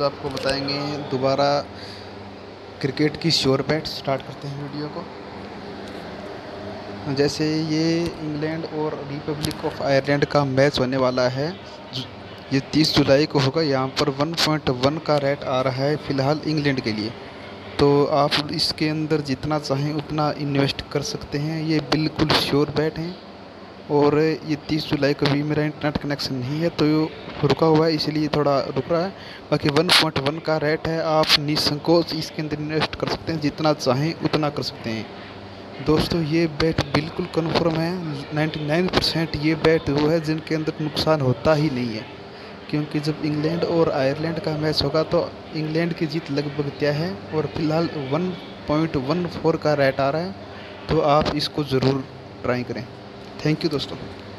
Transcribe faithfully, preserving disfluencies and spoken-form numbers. आज आपको बताएंगे दोबारा क्रिकेट की श्योर बैट। स्टार्ट करते हैं वीडियो को। जैसे ये इंग्लैंड और रिपब्लिक ऑफ आयरलैंड का मैच होने वाला है, ये तीस जुलाई को होगा। यहाँ पर वन पॉइंट वन का रेट आ रहा है फ़िलहाल इंग्लैंड के लिए, तो आप इसके अंदर जितना चाहें उतना इन्वेस्ट कर सकते हैं। ये बिल्कुल श्योर बैट हैं और ये तीस जुलाई को भी मेरा इंटरनेट कनेक्शन नहीं है तो रुका हुआ है, इसलिए थोड़ा रुक रहा है। बाकी वन पॉइंट वन का रेट है, आप निसंकोच इसके अंदर इन्वेस्ट कर सकते हैं, जितना चाहें उतना कर सकते हैं। दोस्तों ये बैट बिल्कुल कंफर्म है, निन्यानवे परसेंट ये बैट वो है जिनके अंदर नुकसान होता ही नहीं है, क्योंकि जब इंग्लैंड और आयरलैंड का मैच होगा तो इंग्लैंड की जीत लगभग तय है। और फिलहाल वन पॉइंट वन फोर का रेट आ रहा है, तो आप इसको ज़रूर ट्राई करें। थैंक यू दोस्तों।